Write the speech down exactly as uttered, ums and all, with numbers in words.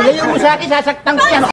Ilayo mo sa akin, sasaktan ko yan.